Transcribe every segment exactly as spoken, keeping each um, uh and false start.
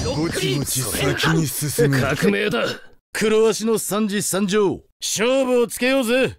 はぼちぼち先に進む。革命だ。黒足の三次三条、勝負をつけようぜ。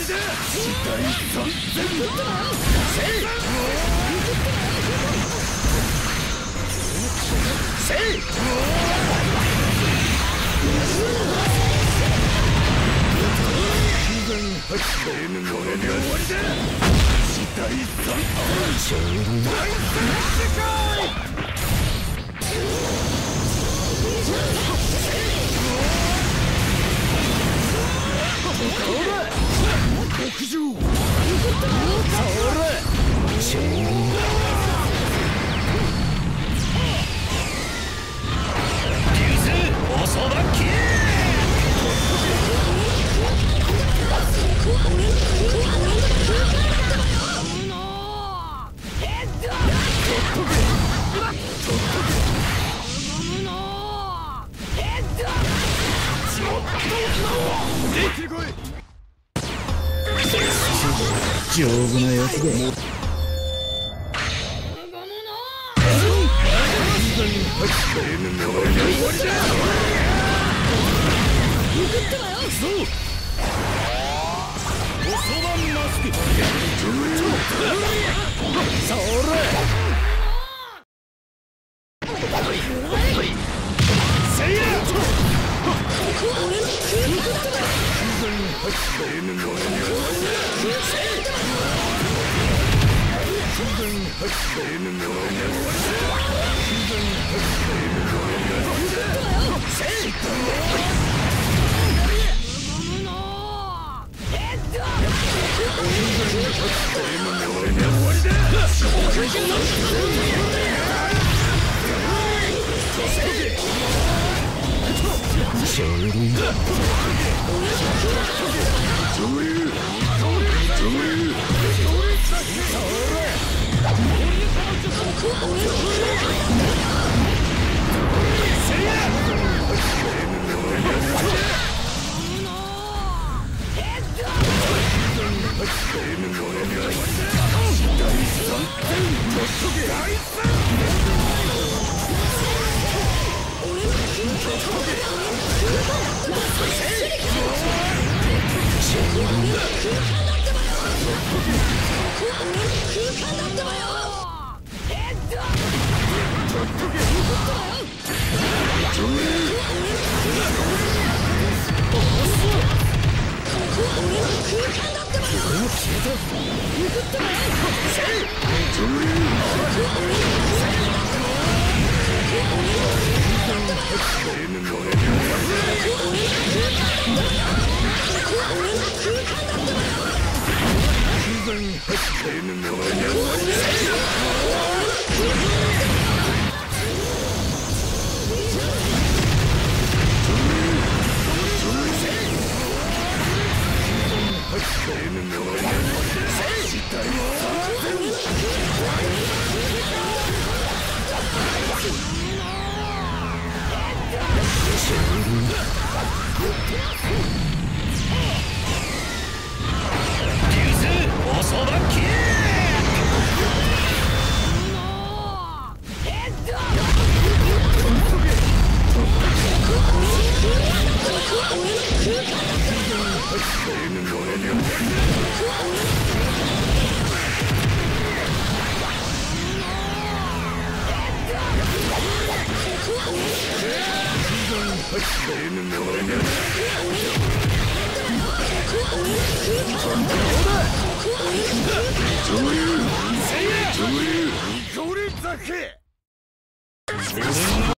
丈夫なやつだ。